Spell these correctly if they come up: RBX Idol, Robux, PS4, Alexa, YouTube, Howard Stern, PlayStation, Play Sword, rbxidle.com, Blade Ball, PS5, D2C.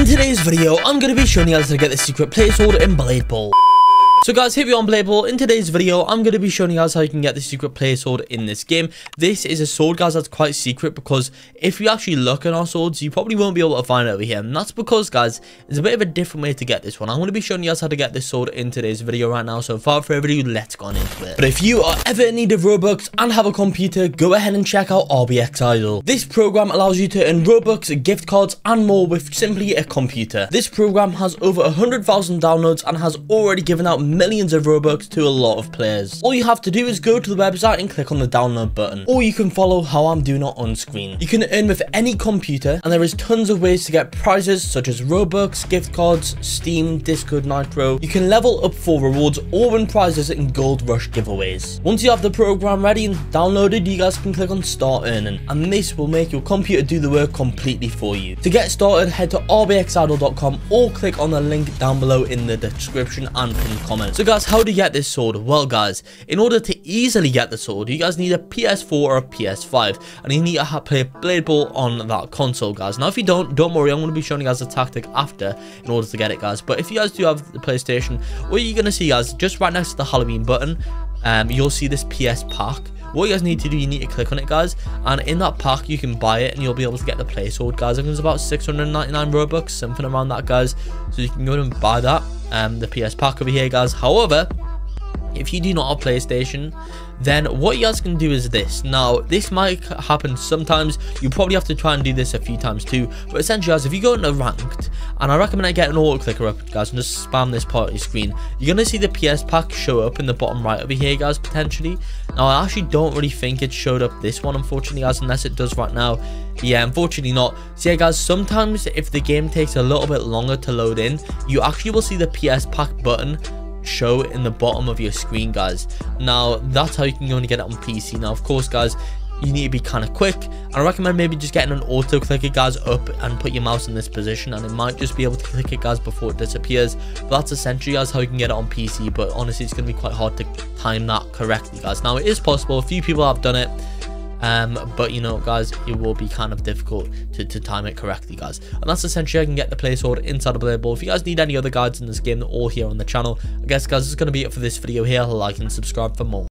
In today's video, I'm going to be showing you guys how to get the secret Play Sword in Blade Ball. So guys, here we are on Blade Ball. In today's video, I'm going to be showing you guys how you can get the secret Play Sword in this game. This is a sword, guys, that's quite secret, because if you actually look at our swords, you probably won't be able to find it over here. And that's because, guys, it's a bit of a different way to get this one. I'm going to be showing you guys how to get this sword in today's video right now. So without further ado, let's go on into it. But if you are ever in need of Robux and have a computer, go ahead and check out RBX Idol. This program allows you to earn Robux, gift cards, and more with simply a computer. This program has over 100,000 downloads and has already given out millions of Robux to a lot of players. All you have to do is go to the website and click on the download button, or you can follow how I'm doing it on screen. You can earn with any computer, and there is tons of ways to get prizes such as Robux, gift cards, Steam, Discord, Nitro. You can level up for rewards or win prizes in Gold Rush giveaways. Once you have the program ready and downloaded, you guys can click on start earning, and this will make your computer do the work completely for you. To get started, head to rbxidle.com or click on the link down below in the description and pinned comment. So guys, how do you get this sword? Well guys, in order to easily get the sword, you guys need a PS4 or a PS5, and you need to play Blade Ball on that console, guys. Now if you don't worry, I'm going to be showing you guys the tactic after in order to get it, guys. But if you guys do have the PlayStation, what you're going to see, guys, just right next to the Halloween button, you'll see this PS pack. What you guys need to do, you need to click on it, guys, and in that pack you can buy it and you'll be able to get the Play Sword, guys. I think it's about 699 Robux, something around that, guys. So you can go and buy that, the PS pack over here, guys. However, if you do not have PlayStation, then what you guys can do is this. Now, this might happen sometimes. You probably have to try and do this a few times too. But essentially, guys, if you go into ranked, and I recommend getting an auto-clicker up, guys, and just spam this party screen, you're going to see the PS pack show up in the bottom right over here, guys, potentially. Now, I actually don't really think it showed up this one, unfortunately, guys, unless it does right now. Yeah, unfortunately not. So yeah, guys, sometimes if the game takes a little bit longer to load in, you actually will see the PS pack button show in the bottom of your screen, guys. Now that's how you can go and get it on PC. Now of course, guys, you need to be kind of quick, and I recommend maybe just getting an auto clicker, guys, up and put your mouse in this position, and it might just be able to click it, guys, before it disappears. But that's essentially, guys, how you can get it on PC. But honestly, it's gonna be quite hard to time that correctly, guys. Now it is possible, a few people have done it, but you know, guys, it will be kind of difficult to time it correctly, guys. And that's essentially how I can get the Play Sword inside of Blade Ball. If you guys need any other guides in this game, they're all here on the channel. I guess, guys, this is going to be it for this video here. Like and subscribe for more.